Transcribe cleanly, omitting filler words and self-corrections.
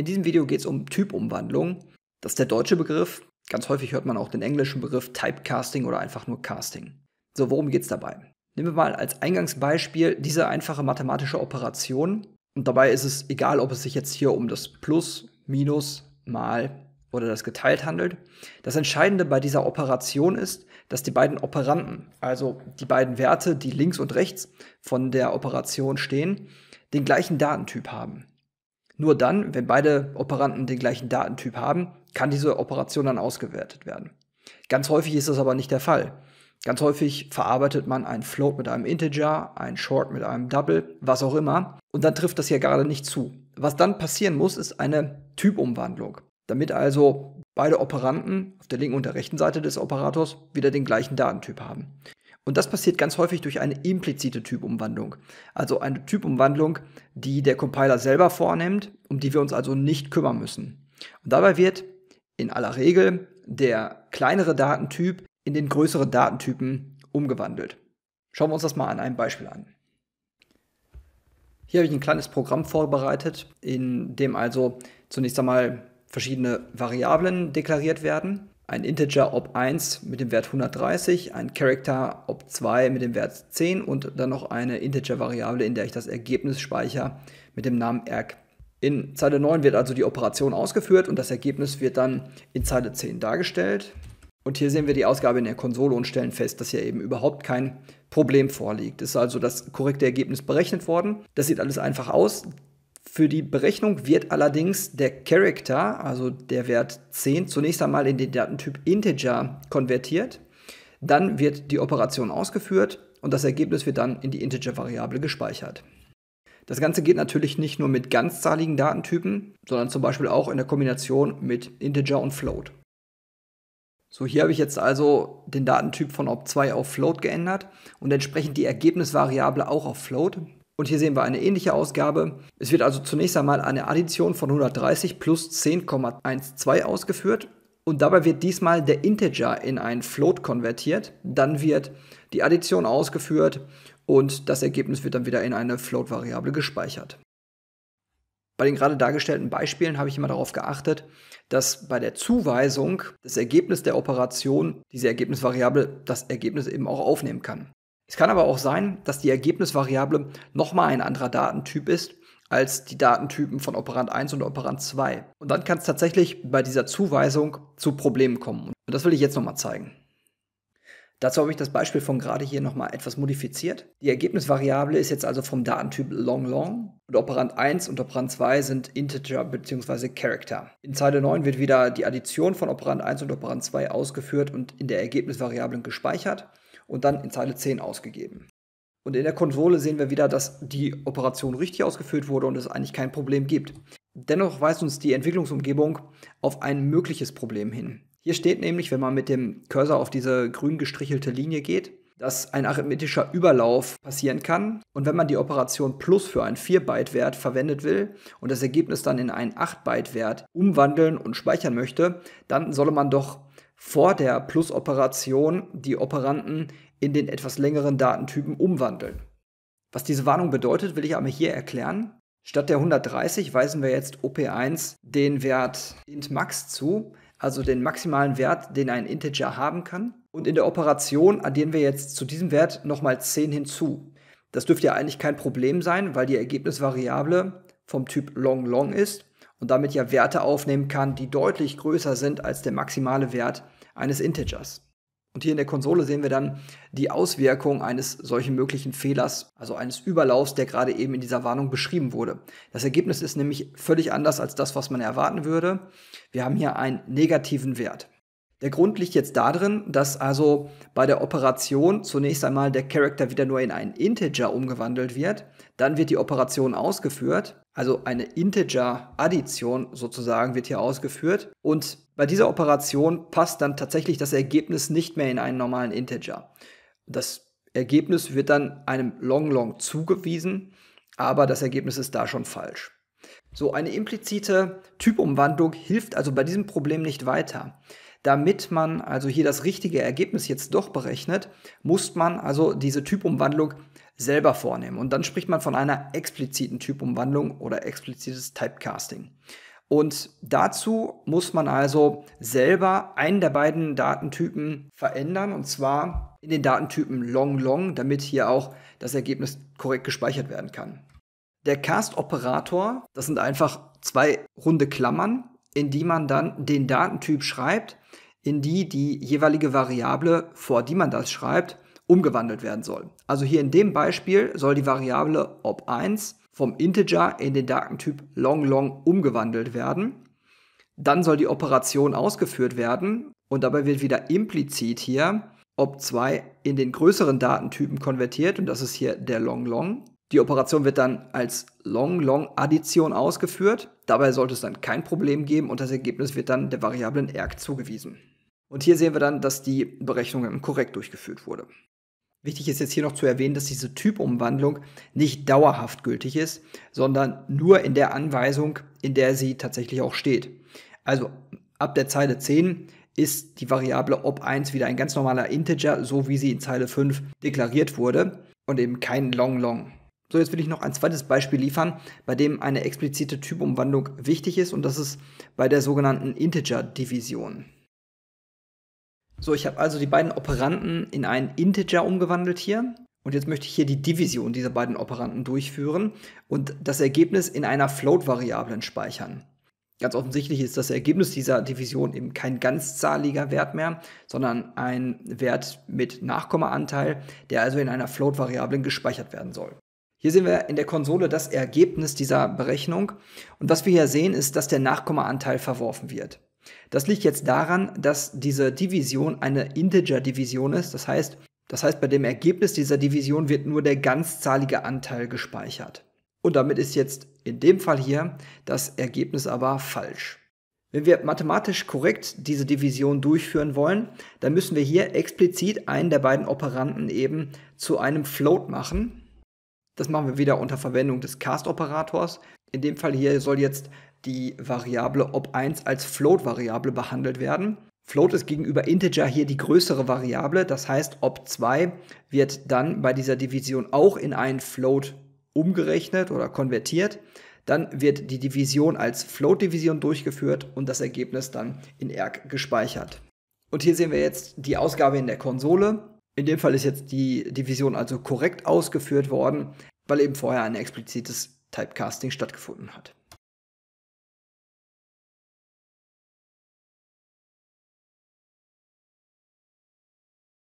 In diesem Video geht es um Typumwandlung. Das ist der deutsche Begriff. Ganz häufig hört man auch den englischen Begriff Typecasting oder einfach nur Casting. So, worum geht es dabei? Nehmen wir mal als Eingangsbeispiel diese einfache mathematische Operation. Und dabei ist es egal, ob es sich jetzt hier um das Plus, Minus, Mal oder das Geteilt handelt. Das Entscheidende bei dieser Operation ist, dass die beiden Operanden, also die beiden Werte, die links und rechts von der Operation stehen, den gleichen Datentyp haben. Nur dann, wenn beide Operanden den gleichen Datentyp haben, kann diese Operation dann ausgewertet werden. Ganz häufig ist das aber nicht der Fall. Ganz häufig verarbeitet man einen Float mit einem Integer, einen Short mit einem Double, was auch immer. Und dann trifft das hier gerade nicht zu. Was dann passieren muss, ist eine Typumwandlung, damit also beide Operanden auf der linken und der rechten Seite des Operators wieder den gleichen Datentyp haben. Und das passiert ganz häufig durch eine implizite Typumwandlung. Also eine Typumwandlung, die der Compiler selber vornimmt, um die wir uns also nicht kümmern müssen. Und dabei wird in aller Regel der kleinere Datentyp in den größeren Datentypen umgewandelt. Schauen wir uns das mal an einem Beispiel an. Hier habe ich ein kleines Programm vorbereitet, in dem also zunächst einmal verschiedene Variablen deklariert werden. Ein Integer ob1 mit dem Wert 130, ein Character ob2 mit dem Wert 10 und dann noch eine Integer-Variable, in der ich das Ergebnis speichere mit dem Namen erg. In Zeile 9 wird also die Operation ausgeführt und das Ergebnis wird dann in Zeile 10 dargestellt. Und hier sehen wir die Ausgabe in der Konsole und stellen fest, dass hier eben überhaupt kein Problem vorliegt. Ist also das korrekte Ergebnis berechnet worden. Das sieht alles einfach aus. Für die Berechnung wird allerdings der Character, also der Wert 10, zunächst einmal in den Datentyp Integer konvertiert. Dann wird die Operation ausgeführt und das Ergebnis wird dann in die Integer-Variable gespeichert. Das Ganze geht natürlich nicht nur mit ganzzahligen Datentypen, sondern zum Beispiel auch in der Kombination mit Integer und Float. So, hier habe ich jetzt also den Datentyp von Ob2 auf Float geändert und entsprechend die Ergebnisvariable auch auf Float. Und hier sehen wir eine ähnliche Ausgabe. Es wird also zunächst einmal eine Addition von 130 plus 10,12 ausgeführt. Und dabei wird diesmal der Integer in einen Float konvertiert. Dann wird die Addition ausgeführt und das Ergebnis wird dann wieder in eine Float-Variable gespeichert. Bei den gerade dargestellten Beispielen habe ich immer darauf geachtet, dass bei der Zuweisung des Ergebnisses der Operation diese Ergebnisvariable das Ergebnis eben auch aufnehmen kann. Es kann aber auch sein, dass die Ergebnisvariable nochmal ein anderer Datentyp ist als die Datentypen von Operand 1 und Operand 2. Und dann kann es tatsächlich bei dieser Zuweisung zu Problemen kommen. Und das will ich jetzt nochmal zeigen. Dazu habe ich das Beispiel von gerade hier nochmal etwas modifiziert. Die Ergebnisvariable ist jetzt also vom Datentyp long und Operand 1 und Operand 2 sind Integer bzw. Character. In Zeile 9 wird wieder die Addition von Operand 1 und Operand 2 ausgeführt und in der Ergebnisvariablen gespeichert und dann in Zeile 10 ausgegeben. Und in der Konsole sehen wir wieder, dass die Operation richtig ausgeführt wurde und es eigentlich kein Problem gibt. Dennoch weist uns die Entwicklungsumgebung auf ein mögliches Problem hin. Hier steht nämlich, wenn man mit dem Cursor auf diese grün gestrichelte Linie geht, dass ein arithmetischer Überlauf passieren kann. Und wenn man die Operation plus für einen 4-Byte-Wert verwendet will und das Ergebnis dann in einen 8-Byte-Wert umwandeln und speichern möchte, dann solle man doch vor der Plus-Operation die Operanden in den etwas längeren Datentypen umwandeln. Was diese Warnung bedeutet, will ich aber hier erklären. Statt der 130 weisen wir jetzt op1 den Wert intmax zu, also den maximalen Wert, den ein Integer haben kann. Und in der Operation addieren wir jetzt zu diesem Wert nochmal 10 hinzu. Das dürfte ja eigentlich kein Problem sein, weil die Ergebnisvariable vom Typ long ist und damit ja Werte aufnehmen kann, die deutlich größer sind als der maximale Wert eines Integers. Und hier in der Konsole sehen wir dann die Auswirkung eines solchen möglichen Fehlers, also eines Überlaufs, der gerade eben in dieser Warnung beschrieben wurde. Das Ergebnis ist nämlich völlig anders als das, was man erwarten würde. Wir haben hier einen negativen Wert. Der Grund liegt jetzt darin, dass also bei der Operation zunächst einmal der Character wieder nur in einen Integer umgewandelt wird. Dann wird die Operation ausgeführt, also eine Integer-Addition sozusagen wird hier ausgeführt. Und bei dieser Operation passt dann tatsächlich das Ergebnis nicht mehr in einen normalen Integer. Das Ergebnis wird dann einem long zugewiesen, aber das Ergebnis ist da schon falsch. So, eine implizite Typumwandlung hilft also bei diesem Problem nicht weiter. Damit man also hier das richtige Ergebnis jetzt doch berechnet, muss man also diese Typumwandlung selber vornehmen. Und dann spricht man von einer expliziten Typumwandlung oder explizites Typecasting. Und dazu muss man also selber einen der beiden Datentypen verändern, und zwar in den Datentypen long, damit hier auch das Ergebnis korrekt gespeichert werden kann. Der Cast-Operator, das sind einfach zwei runde Klammern, in die man dann den Datentyp schreibt, in die die jeweilige Variable, vor die man das schreibt, umgewandelt werden soll. Also hier in dem Beispiel soll die Variable ob1 vom Integer in den Datentyp long umgewandelt werden. Dann soll die Operation ausgeführt werden und dabei wird wieder implizit hier ob2 in den größeren Datentypen konvertiert und das ist hier der long. Die Operation wird dann als long-long-Addition ausgeführt. Dabei sollte es dann kein Problem geben und das Ergebnis wird dann der Variablen erg zugewiesen. Und hier sehen wir dann, dass die Berechnung korrekt durchgeführt wurde. Wichtig ist jetzt hier noch zu erwähnen, dass diese Typumwandlung nicht dauerhaft gültig ist, sondern nur in der Anweisung, in der sie tatsächlich auch steht. Also ab der Zeile 10 ist die Variable ob1 wieder ein ganz normaler Integer, so wie sie in Zeile 5 deklariert wurde und eben kein long. So, jetzt will ich noch ein zweites Beispiel liefern, bei dem eine explizite Typumwandlung wichtig ist und das ist bei der sogenannten Integer-Division. So, ich habe also die beiden Operanden in einen Integer umgewandelt hier und jetzt möchte ich hier die Division dieser beiden Operanden durchführen und das Ergebnis in einer Float-Variablen speichern. Ganz offensichtlich ist das Ergebnis dieser Division eben kein ganzzahliger Wert mehr, sondern ein Wert mit Nachkommaanteil, der also in einer Float-Variablen gespeichert werden soll. Hier sehen wir in der Konsole das Ergebnis dieser Berechnung und was wir hier sehen ist, dass der Nachkommaanteil verworfen wird. Das liegt jetzt daran, dass diese Division eine Integer-Division ist, das heißt bei dem Ergebnis dieser Division wird nur der ganzzahlige Anteil gespeichert. Und damit ist jetzt in dem Fall hier das Ergebnis aber falsch. Wenn wir mathematisch korrekt diese Division durchführen wollen, dann müssen wir hier explizit einen der beiden Operanden eben zu einem Float machen. Das machen wir wieder unter Verwendung des Cast-Operators. In dem Fall hier soll jetzt die Variable ob1 als Float-Variable behandelt werden. Float ist gegenüber Integer hier die größere Variable, das heißt ob2 wird dann bei dieser Division auch in einen Float umgerechnet oder konvertiert. Dann wird die Division als Float-Division durchgeführt und das Ergebnis dann in erg gespeichert. Und hier sehen wir jetzt die Ausgabe in der Konsole. In dem Fall ist jetzt die Division also korrekt ausgeführt worden, weil eben vorher ein explizites Typecasting stattgefunden hat.